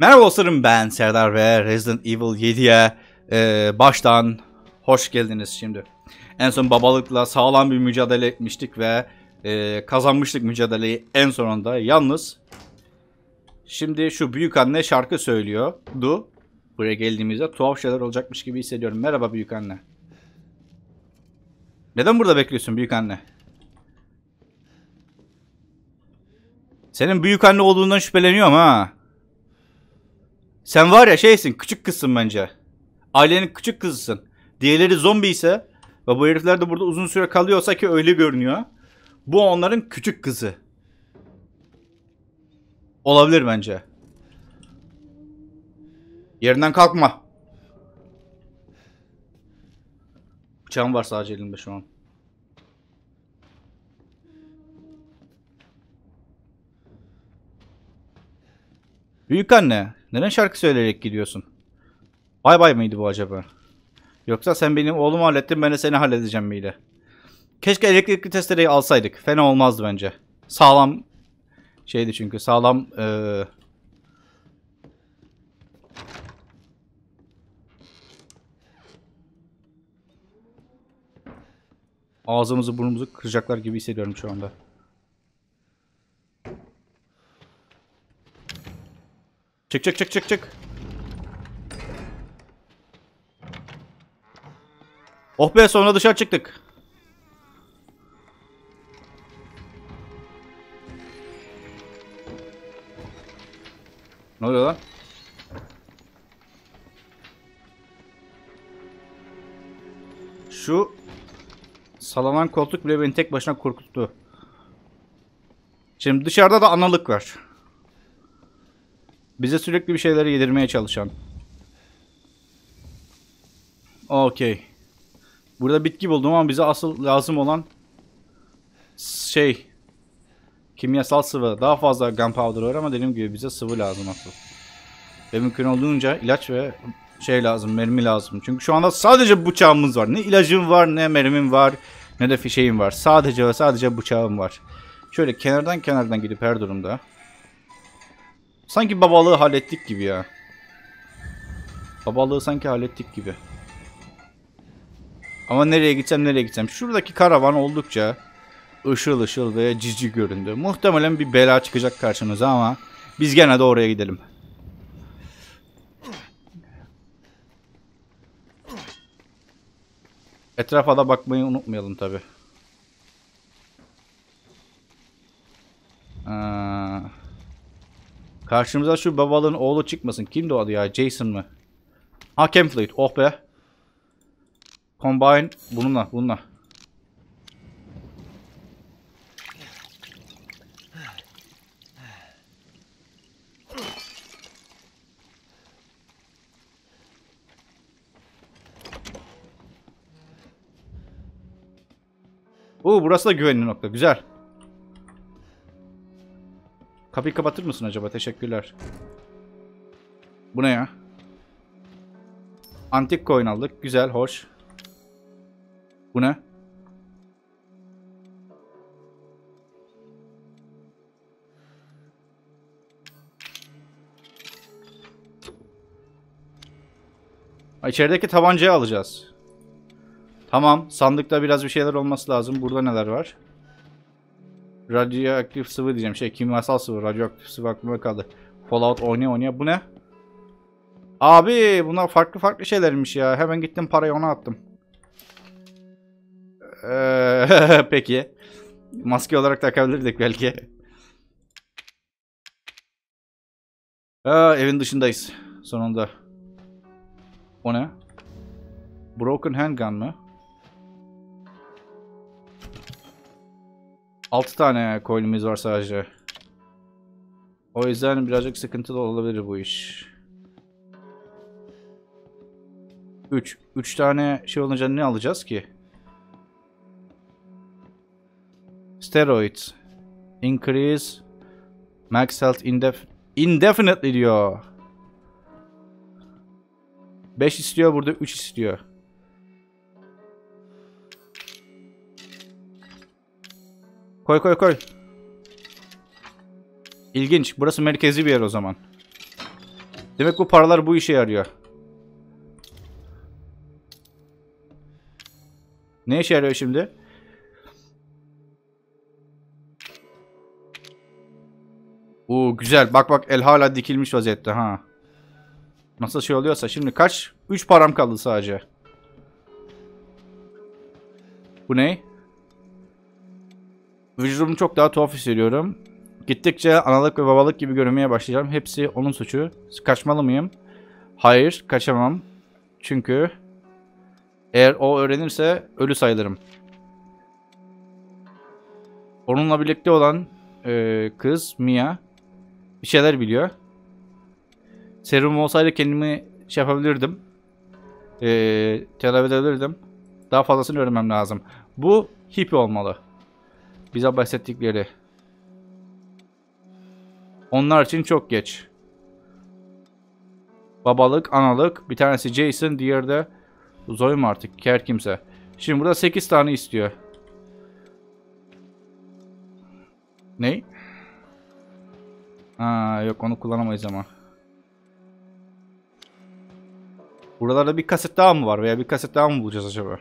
Merhaba dostlarım, ben Serdar ve Resident Evil 7'ye baştan hoş geldiniz şimdi. En son babalıkla sağlam bir mücadele etmiştik ve kazanmıştık mücadeleyi en sonunda. Yalnız şimdi şu büyük anne şarkı söylüyordu. Buraya geldiğimizde tuhaf şeyler olacakmış gibi hissediyorum. Merhaba büyük anne. Neden burada bekliyorsun büyük anne? Senin büyük anne olduğundan şüpheleniyorum ha. Sen var ya şeysin, küçük kızsın bence. Ailenin küçük kızısın. Diğerleri zombi ise ve bu herifler de burada uzun süre kalıyorsa ki öyle görünüyor. Bu onların küçük kızı. Olabilir bence. Yerinden kalkma. Bıçağım var sadece elimde şu an. Büyük anne, neden şarkı söyleyerek gidiyorsun? Bay bay mıydı bu acaba? Yoksa sen benim oğlumu hallettin, ben de seni halledeceğim miydi? Keşke elektrikli testereyi alsaydık. Fena olmazdı bence. Sağlam şeydi çünkü. Sağlam ağzımızı burnumuzu kıracaklar gibi hissediyorum şu anda. Çık çık çık çık çık. Oh be, sonra dışarı çıktık. Ne oluyor lan? Şu sallanan koltuk bile beni tek başına korkuttu. Şimdi dışarıda da analık var. Bize sürekli bir şeyleri yedirmeye çalışan. Okey. Burada bitki buldum ama bize asıl lazım olan şey, kimyasal sıvı. Daha fazla gunpowder var ama dediğim gibi bize sıvı lazım asıl. Ve mümkün olduğunca ilaç ve şey lazım, mermi lazım. Çünkü şu anda sadece bıçağımız var. Ne ilacım var, ne mermim var, ne de fişeğim var. Sadece ve sadece bıçağım var. Şöyle kenardan gidip her durumda. Sanki babalığı hallettik gibi ya. Babalığı sanki hallettik gibi. Ama nereye gitsem. Şuradaki karavan oldukça ışıl ışıl ve cici göründü. Muhtemelen bir bela çıkacak karşımıza ama biz gene de oraya gidelim. Etrafa da bakmayı unutmayalım tabi. Karşımıza şu babalığın oğlu çıkmasın. Kimdi o adı ya? Jason mı? Ha, Campfleet. Oh be. Combine. Bununla. Burası da güvenli nokta. Güzel. Kapıyı kapatır mısın acaba? Teşekkürler. Bu ne ya? Antik coin aldık. Güzel, hoş. Bu ne? İçerideki tabancayı alacağız. Tamam. Sandıkta biraz bir şeyler olması lazım. Burada neler var? Radyoaktif sıvı diyeceğim. Kimyasal sıvı. Radyoaktif sıvı aklıma kaldı. Fallout oynaya. Bu ne? Abi bunlar farklı şeylermiş ya. Hemen gittim parayı ona attım. Peki. Maske olarak takabilirdik belki. Evin dışındayız. Sonunda. O ne? Broken handgun mı? 6 tane coin'imiz var sadece. O yüzden birazcık sıkıntılı olabilir bu iş. 3 tane şey olunca ne alacağız ki? Steroids. Increase max health indefinitely diyor. 5 istiyor, burada 3 istiyor. Koy. İlginç. Burası merkezi bir yer o zaman. Demek bu paralar bu işe yarıyor. Ne işe yarıyor şimdi? Oo güzel. Bak bak, el hala dikilmiş vaziyette ha. Nasıl şey oluyorsa şimdi kaç? 3 param kaldı sadece. Bu ne? Vücudumu çok daha tuhaf hissediyorum. Gittikçe analık ve babalık gibi görünmeye başlayacağım. Hepsi onun suçu. Kaçmalı mıyım? Hayır, kaçamam. Çünkü eğer o öğrenirse ölü sayılırım. Onunla birlikte olan kız Mia bir şeyler biliyor. Serum olsaydı kendimi şey yapabilirdim. Tedavi edebilirdim. Daha fazlasını öğrenmem lazım. Bu hippie olmalı. Bize bahsettikleri. Onlar için çok geç. Babalık, analık. Bir tanesi Jason, diğeri de Zoe mu artık? Her kimse. Şimdi burada 8 tane istiyor. Ney? Aa, yok onu kullanamayız ama. Buralarda bir kaset daha mı var veya bir kaset daha mı bulacağız acaba?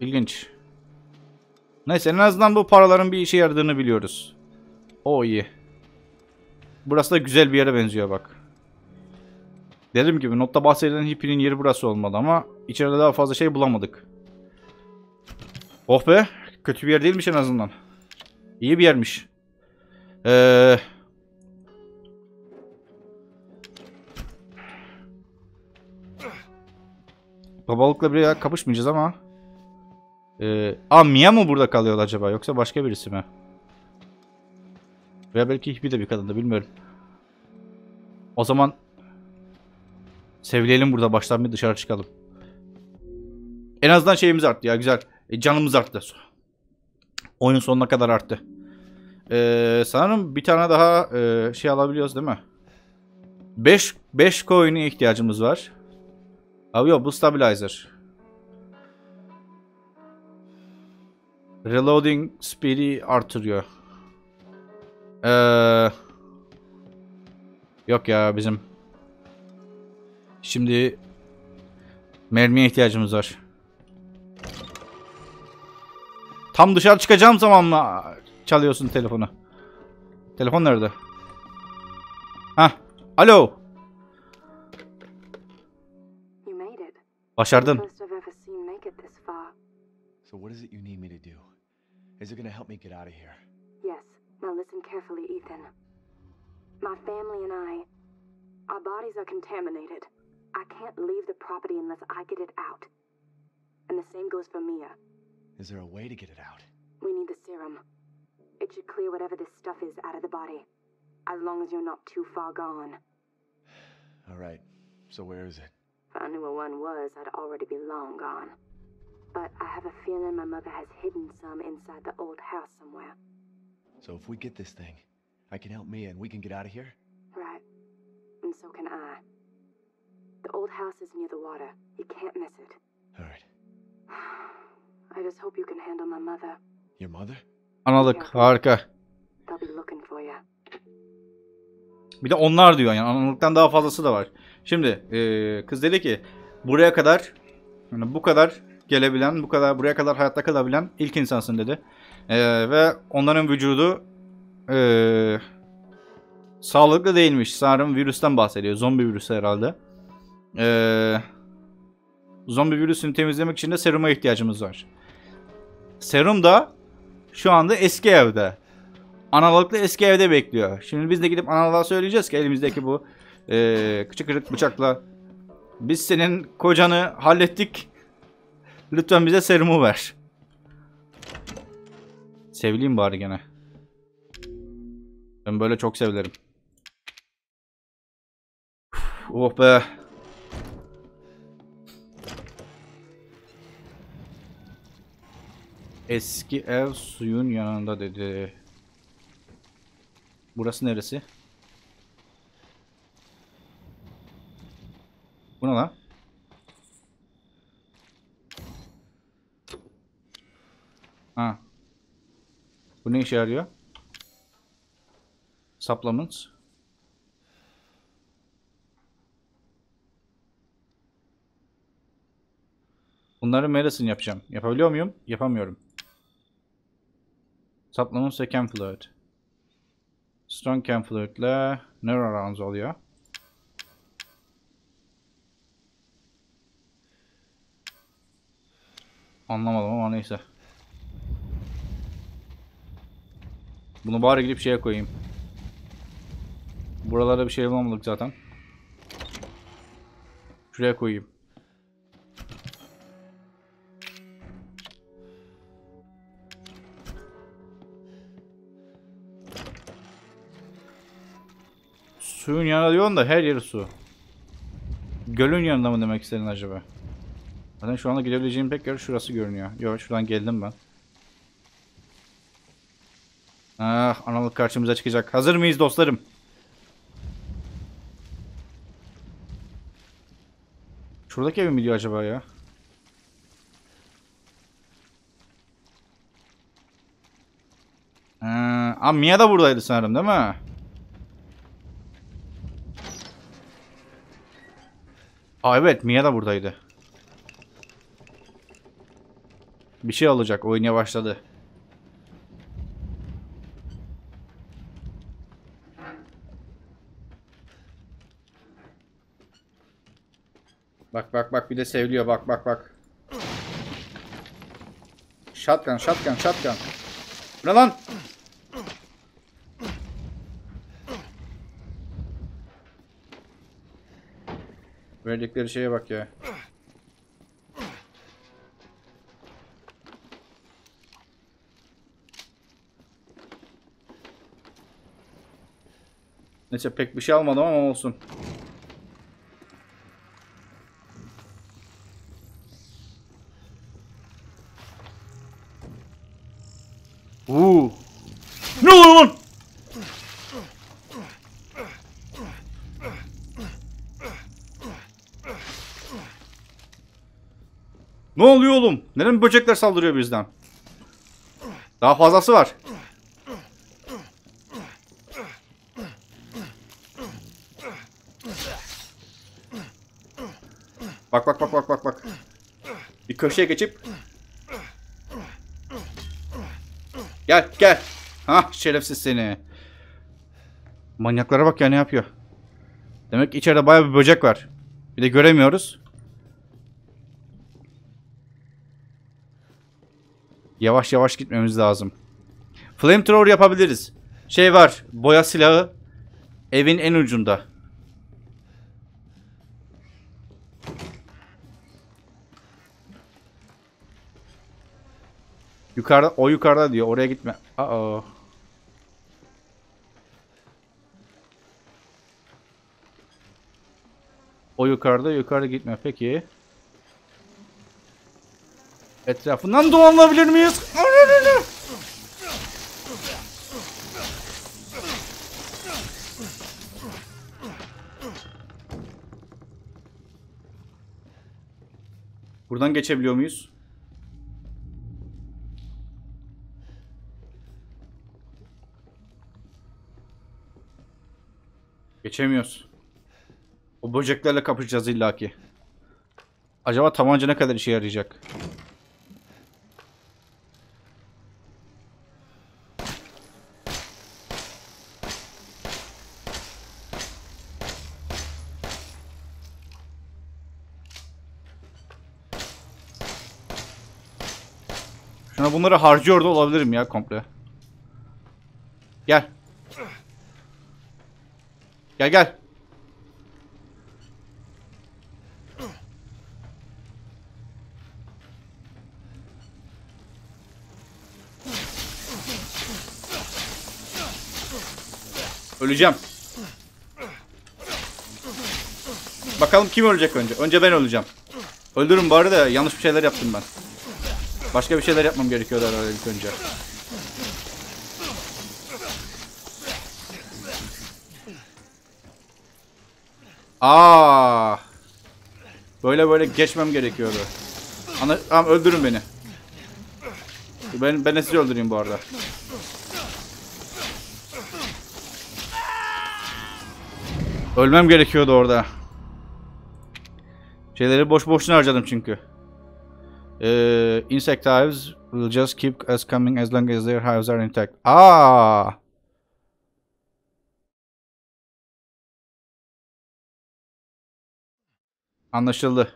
İlginç. Neyse, en azından bu paraların bir işe yaradığını biliyoruz. O iyi. Burası da güzel bir yere benziyor bak. Dediğim gibi notta bahsedilen hippie'nin yeri burası olmalı ama içeride daha fazla şey bulamadık. Oh be, kötü bir yer değilmiş en azından. İyi bir yermiş. Babalıkla bile kapışmayacağız ama. Mia mı burada kalıyor acaba, yoksa başka birisi mi? Veya belki hiçbir de bir kadın da bilmiyorum. O zaman sevilelim burada, baştan bir dışarı çıkalım. En azından şeyimiz arttı ya, güzel. Canımız arttı. Oyunun sonuna kadar arttı. Sanırım bir tane daha şey alabiliyoruz değil mi? 5 coin'e ihtiyacımız var. Abi yok, bu stabilizer. Reloading speed'i artırıyor. Yok ya, bizim şimdi mermiye ihtiyacımız var. Tam dışarı çıkacağım zaman mı çalıyorsun telefonu? Telefon nerede? Hah. Alo. Başardın. So what is it you need me to do? Is it going to help me get out of here? Yes. Now listen carefully, Ethan. My family and I, our bodies are contaminated. I can't leave the property unless I get it out. And the same goes for Mia. Is there a way to get it out? We need the serum. It should clear whatever this stuff is out of the body. As long as you're not too far gone. All right. So where is it? If I knew where one was, I'd already be long gone. But I have a feeling my mother has hidden some inside the old house somewhere. So if we get this thing, I can help Mia and we can get out of here? Right. And so can I. The old house is near the water. You can't miss it. All right. I just hope you can handle my mother. Your mother? Analık, harika. They'll be looking for you. Bir de onlar diyor yani, analıktan daha fazlası da var. Şimdi kız dedi ki buraya kadar, yani bu kadar gelebilen, bu kadar buraya kadar hayatta kalabilen ilk insansın dedi. Ve onların vücudu sağlıklı değilmiş. Sanırım virüsten bahsediyor. Zombi virüsü herhalde. Zombi virüsünü temizlemek için de seruma ihtiyacımız var. Serum da şu anda eski evde. Analoglı eski evde bekliyor. Şimdi biz de gidip analoğa söyleyeceğiz ki elimizdeki bu küçük kırık bıçakla biz senin kocanı hallettik. Lütfen bize serumu ver. Sevileyim bari gene. Ben böyle çok sevilirim. Oh be. Eski ev suyun yanında dedi. Burası neresi? Bu ne lan? Ha. Bu ne işe yarıyor? supplements. Bunları medicine yapacağım. Yapabiliyor muyum? Yapamıyorum. Supplements ve camp fluid. Strong camp fluid ile neuro rounds oluyor. Anlamadım ama neyse. Bunu bari gidip şeye koyayım. Buralarda bir şey bulamadık zaten. Şuraya koyayım. Suyun yanında diyorsun da her yeri su. Gölün yanında mı demek istedin acaba? Zaten şu anda gidebileceğim tek yer şurası görünüyor. Yok, şuradan geldim ben. Ah, analık karşımıza çıkacak. Hazır mıyız dostlarım? Şuradaki ev mi diyor acaba ya? Mia da buradaydı sanırım, değil mi? Evet, Mia da buradaydı. Bir şey olacak, oyun yavaşladı. Bak bak bak, bir de seviliyor, bak bak bak. Shotgun, shotgun, shotgun. Ne lan? Verdikleri şeye bak ya. Neyse, pek bir şey almadım ama olsun. Ne oluyor lan? Ne oluyor oğlum? Neden böcekler saldırıyor bizden? Daha fazlası var. Bak bak bak bak bak bak. Bir köşeye geçip. Gel gel. Hah, şerefsiz seni. Manyaklara bak ya, ne yapıyor. Demek ki içeride bayağı bir böcek var. Bir de göremiyoruz. Yavaş yavaş gitmemiz lazım. Flamethrower yapabiliriz. Şey var, boya silahı. Evin en ucunda. Yukarıda, o yukarıda diyor. Oraya gitme. Uh-oh. O yukarıda, yukarı gitme. Peki. Etrafından dolanabilir miyiz? Buradan geçebiliyor muyuz? Geçemiyoruz. O böceklerle kapışacağız illaki. Acaba tabanca ne kadar işe yarayacak? Şuna bunları harcıyor da olabilirim ya komple. Gel. Gel gel. Öleceğim. Bakalım kim ölecek önce? Önce ben öleceğim. Öldürün bari de, yanlış bir şeyler yaptım ben. Başka bir şeyler yapmam gerekiyordu herhalde ilk önce. Böyle böyle geçmem gerekiyordu. Tamam, öldürün beni. Ben sizi öldüreyim bu arada. Ölmem gerekiyordu orada. Şeyleri boş boşuna harcadım çünkü. Insect hives will just keep us coming as long as their hives are intact. Aa! Anlaşıldı.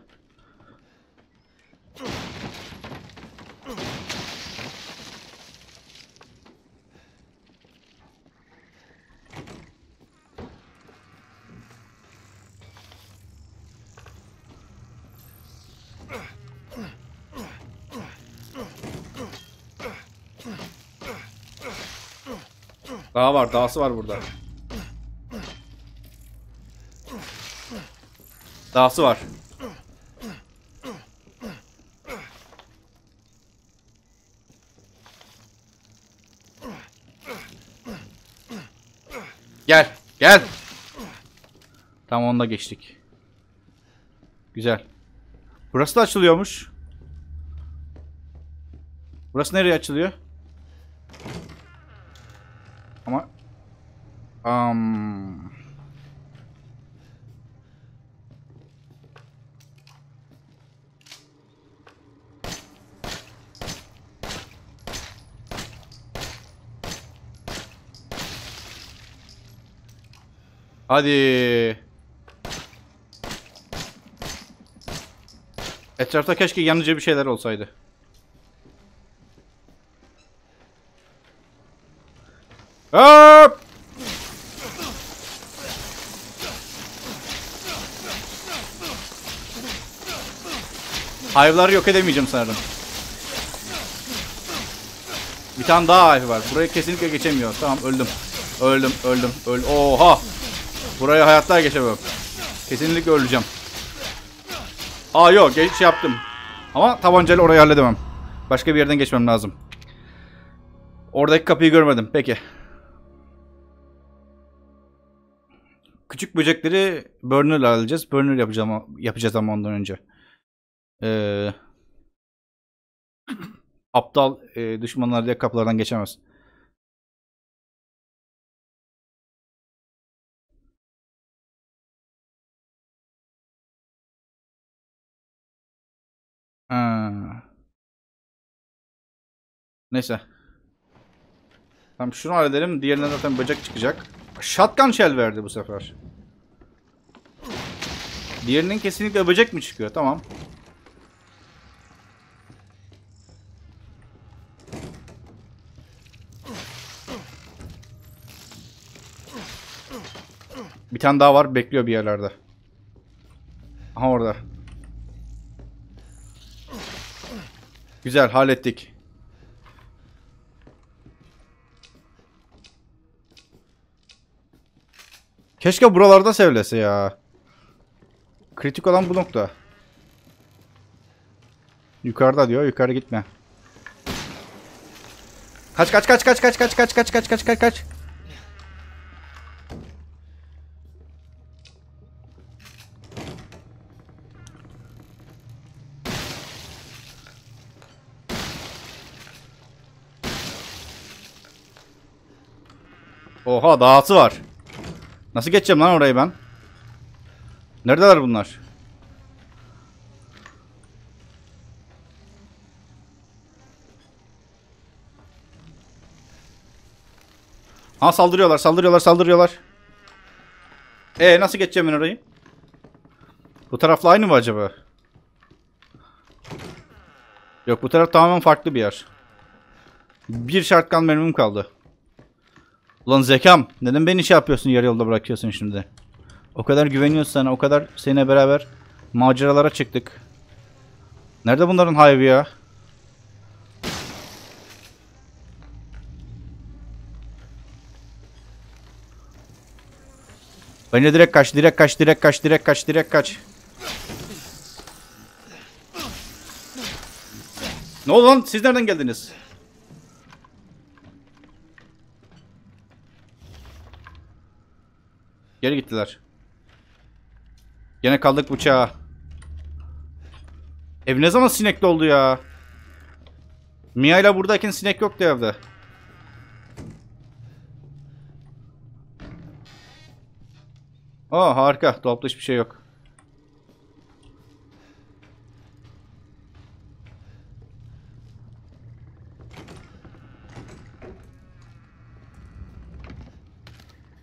Daha var, dağısı var burada. Dağısı var. Gel, gel. Tam onda geçtik. Güzel. Burası da açılıyormuş. Burası nereye açılıyor? Ama hadi. Etrafta keşke yanıcı bir şeyler olsaydı. Hop! Hive'ları yok edemeyeceğim sanırım. Bir tane daha hive var. Buraya kesinlikle geçemiyor. Tamam, öldüm. Öldüm. Oha! Buraya hayatta geçemiyorum. Kesinlikle öleceğim. Aa yok, geç yaptım. Ama tabancayla orayı halledemem. Başka bir yerden geçmem lazım. Oradaki kapıyı görmedim. Peki. Küçük böcekleri burner'la alacağız. Burner yapacağız ama ondan önce. Aptal düşmanlar diye kapılardan geçemez. Neyse. Tamam, şunu halledelim. Diğerinden zaten böcek çıkacak. Shotgun shell verdi bu sefer. Diğerinin kesinlikle böcek mi çıkıyor? Tamam. Bir tane daha var. Bekliyor bir yerlerde. Aha orada. Güzel, hallettik. Keşke buralarda sevlese ya. Kritik olan bu nokta. Yukarıda diyor. Yukarı gitme. Kaç. Oha, dağısı var. Nasıl geçeceğim lan orayı ben? Neredeler bunlar? Ha, saldırıyorlar. Nasıl geçeceğim ben orayı? Bu tarafla aynı mı acaba? Yok, bu taraf tamamen farklı bir yer. Bir shotgun mermim kaldı. Ulan zekam, neden beni şey yapıyorsun, yarı yolda bırakıyorsun şimdi? O kadar güveniyorsun sana, o kadar seninle beraber maceralara çıktık. Nerede bunların hive'i ya? Bence direkt kaç. Ne oldu lan? Siz nereden geldiniz? Geri gittiler. Yine kaldık uçağa. Ev ne zaman sinekli oldu ya? Mia ile buradayken sinek yoktu evde. Aa harika. Dolapta hiçbir şey yok.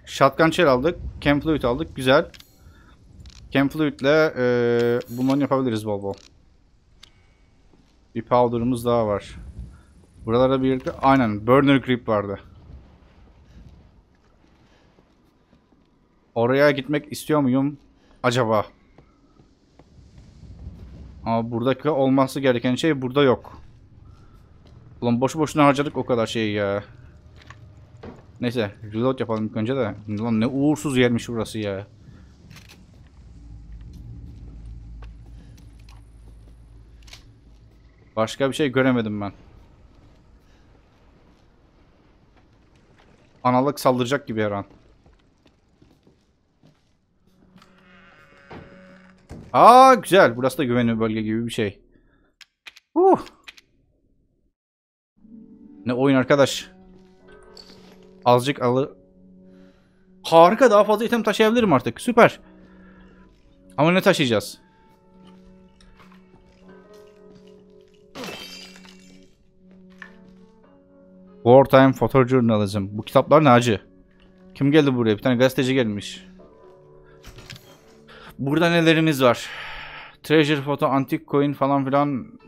Shotgun chair aldık. Cam fluid aldık. Güzel. Cam fluid ile bunları yapabiliriz bol bol. Bir powder'ımız daha var. Buralarda bir... Aynen. Burner grip vardı. Oraya gitmek istiyor muyum acaba? Ama buradaki olması gereken şey burada yok. Ulan boşu boşuna harcadık o kadar şeyi ya. Neyse reload yapalım ilk önce de. Ulan ne uğursuz yermiş burası ya. Başka bir şey göremedim ben. Analık saldıracak gibi her an. Aa güzel. Burası da güvenli bölge gibi bir şey. Ne oyun arkadaş. Azıcık alı. Harika, daha fazla item taşıyabilirim artık. Süper. Ama ne taşıyacağız? Wartime Photojournalism. Bu kitaplar ne acı? Kim geldi buraya? Bir tane gazeteci gelmiş. Burada nelerimiz var? Treasure photo, antik coin falan filan.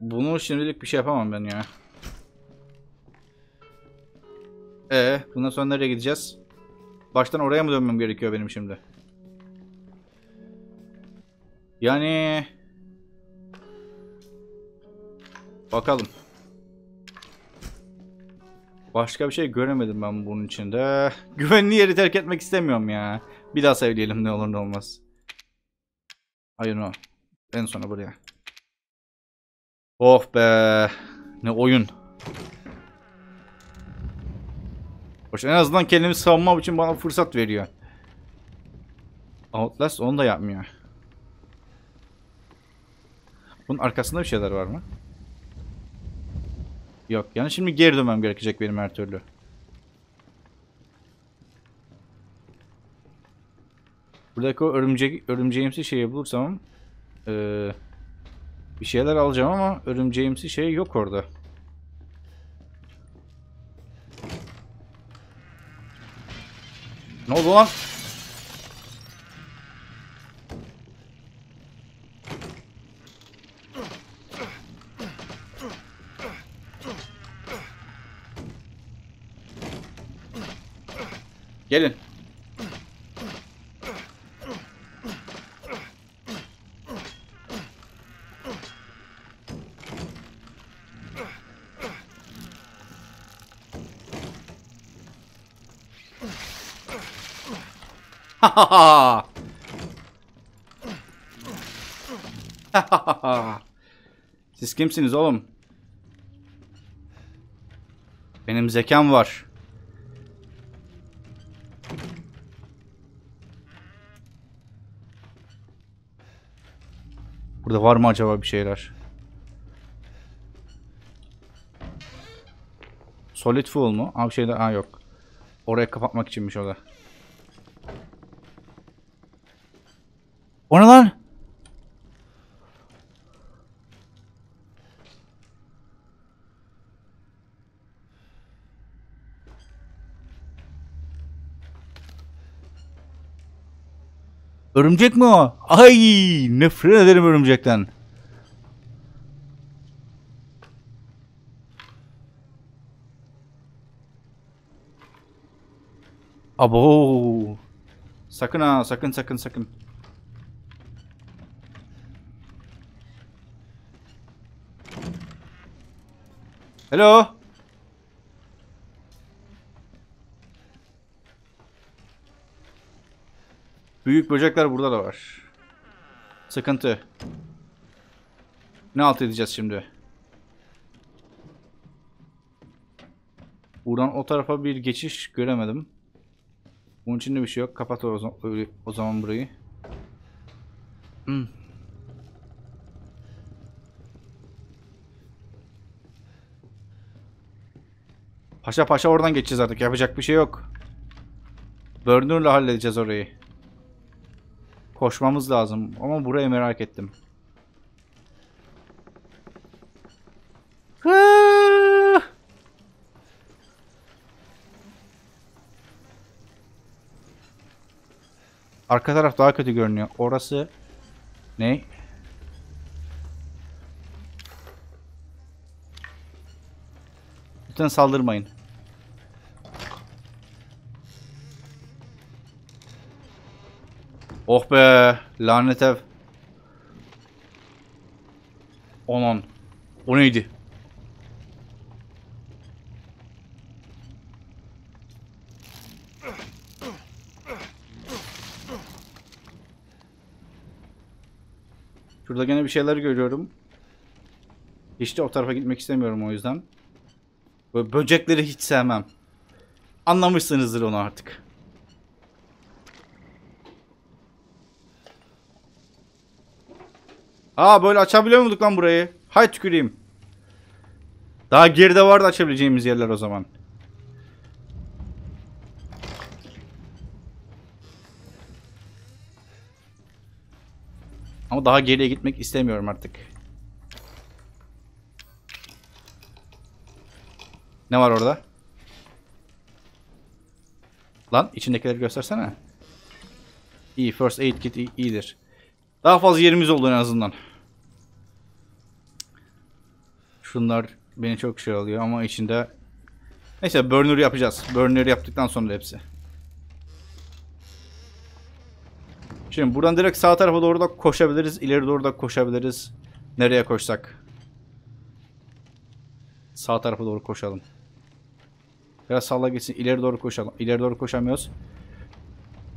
Bunu şimdilik bir şey yapamam ben ya. Bundan sonra nereye gideceğiz? Baştan oraya mı dönmem gerekiyor benim şimdi? Yani... Bakalım. Başka bir şey göremedim ben bunun içinde. Güvenli yeri terk etmek istemiyorum ya. Bir daha sevleyelim ne olur ne olmaz. Hayır no. En sona buraya. Oh be. Ne oyun. Hoş, en azından kendimi savunmam için bana fırsat veriyor. Outlast onu da yapmıyor. Bunun arkasında bir şeyler var mı? Yok yani şimdi geri dönmem gerekecek benim her türlü. Buradaki o örümceğimsi şeyi bulursam bir şeyler alacağım ama örümceğimsi şey yok orada. Ne oldu lan? Gelin. Ha ha. Siz kimsiniz oğlum? Benim zekam var. Burada var mı acaba bir şeyler? Solid fuel mu? Abi şeyde ha yok. Oraya kapatmak içinmiş o da. O ne lan? Örümcek mi o? Ay, nefret ederim örümcekten. Abo. Sakın ha, sakın sakın sakın. Hello. Büyük böcekler burada da var. Sıkıntı. Ne alt edeceğiz şimdi? Buradan o tarafa bir geçiş göremedim. Bunun içinde bir şey yok. Kapat o zaman burayı. Paşa paşa oradan geçeceğiz artık. Yapacak bir şey yok. Burner'la halledeceğiz orayı. Koşmamız lazım. Ama burayı merak ettim. Arka taraf daha kötü görünüyor. Orası ne? Lütfen saldırmayın. Oh be, lanet ev. Aman, o neydi? Şurada gene bir şeyler görüyorum. Hiç de o tarafa gitmek istemiyorum o yüzden. Böyle böcekleri hiç sevmem. Anlamışsınızdır onu artık. Aa, böyle açabiliyor muyduk lan burayı? Hay tüküreyim. Daha geride vardı açabileceğimiz yerler o zaman. Ama daha geriye gitmek istemiyorum artık. Ne var orada? Lan içindekileri göstersene. İyi, first aid kit iyidir. Daha fazla yerimiz oldu en azından. Şunlar beni çok şey alıyor ama içinde... Neyse, burner yapacağız. Burner yaptıktan sonra hepsi. Şimdi buradan direkt sağ tarafa doğru da koşabiliriz. İleri doğru da koşabiliriz. Nereye koşsak? Sağ tarafa doğru koşalım. Biraz salla gitsin. İleri doğru koşalım. İleri doğru koşamıyoruz.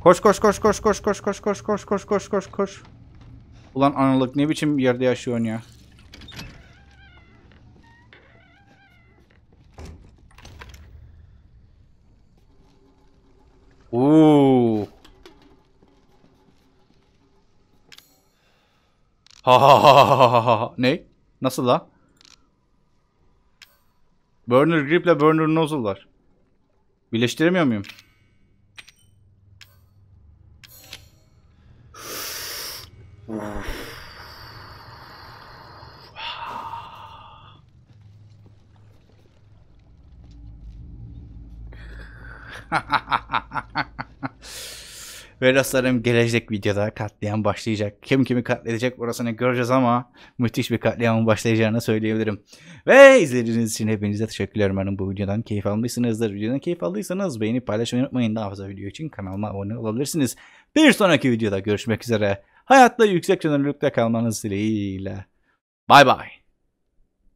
Koş koş koş koş koş koş koş koş koş koş koş koş koş. Ulan analık ne biçim yerde yaşıyorsun ya. Oo. Ha ha ha ha. Ne? Nasıl la? Burner grip ile burner nozzle var. Birleştiremiyor muyum? Ve dostlarım, gelecek videoda katliam başlayacak. Kim kimi katledecek orasını göreceğiz ama müthiş bir katliamın başlayacağını söyleyebilirim. Ve izlediğiniz için hepinize teşekkürler. Umarım bu videodan keyif almışsınızdır. Videodan keyif aldıysanız beğenip paylaşmayı unutmayın. Daha fazla video için kanalıma abone olabilirsiniz. Bir sonraki videoda görüşmek üzere. Hayatta yüksek çözünürlükte kalmanız dileğiyle. Bay bay.